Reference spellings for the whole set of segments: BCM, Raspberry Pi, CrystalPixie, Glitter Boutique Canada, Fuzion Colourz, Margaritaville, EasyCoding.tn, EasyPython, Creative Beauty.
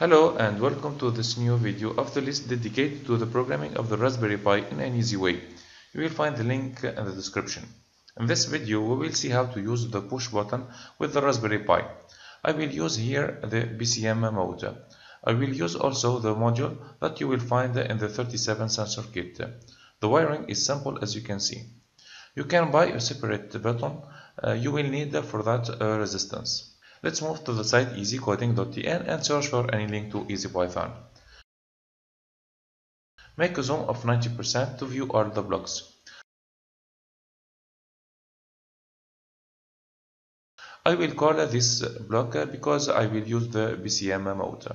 Hello and welcome to this new video of the list dedicated to the programming of the Raspberry Pi in an easy way. You will find the link in the description. In this video we will see how to use the push button with the Raspberry Pi. I will use here the BCM mode. I will use also the module that you will find in the 37 sensor kit. The wiring is simple as you can see. You can buy a separate button you will need for that resistance. Let's move to the site EasyCoding.tn and search for any link to EasyPython. Make a zoom of 90% to view all the blocks. I will call this block because I will use the BCM mode.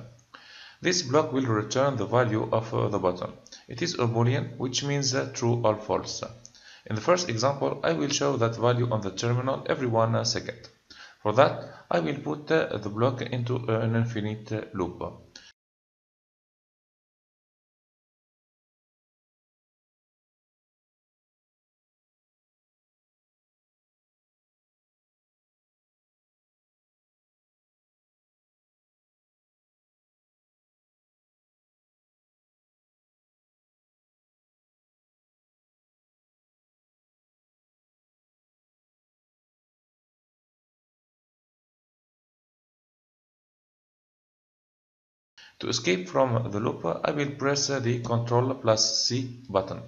This block will return the value of the button. It is a boolean, which means true or false. In the first example, I will show that value on the terminal every 1 second. For that, I will put the block into an infinite loop. To escape from the loop, I will press the Ctrl plus C button.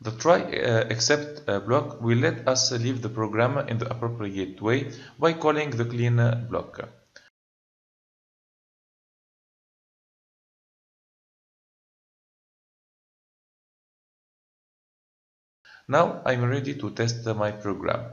The try except block will let us leave the program in the appropriate way by calling the clean block. Now I'm ready to test my program.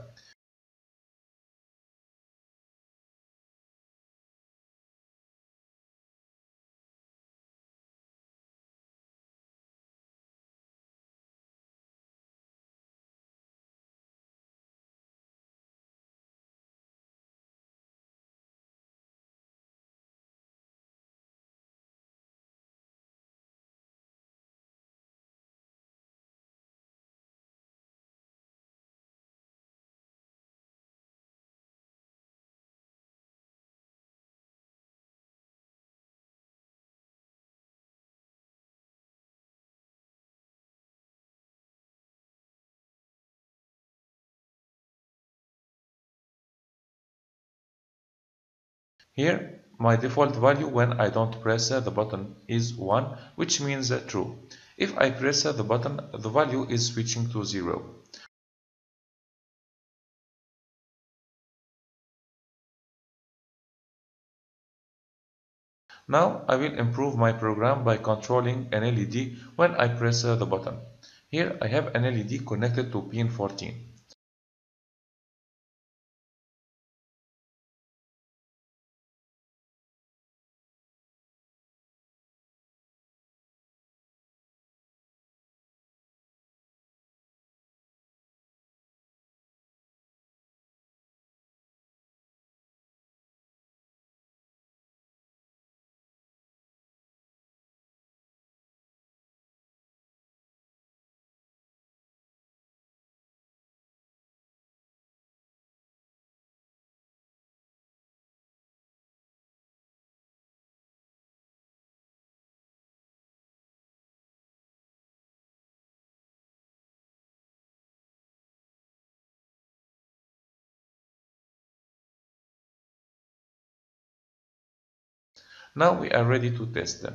Here, my default value when I don't press the button is 1, which means true. If I press the button, the value is switching to 0. Now I will improve my program by controlling an LED when I press the button. Here I have an LED connected to pin 14. Now we are ready to test them.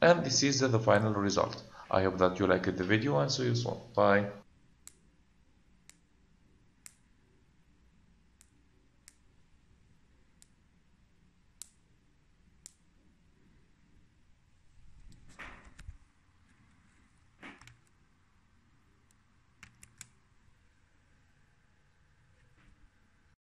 And this is the final result. I hope that you liked the video and see you soon. Bye.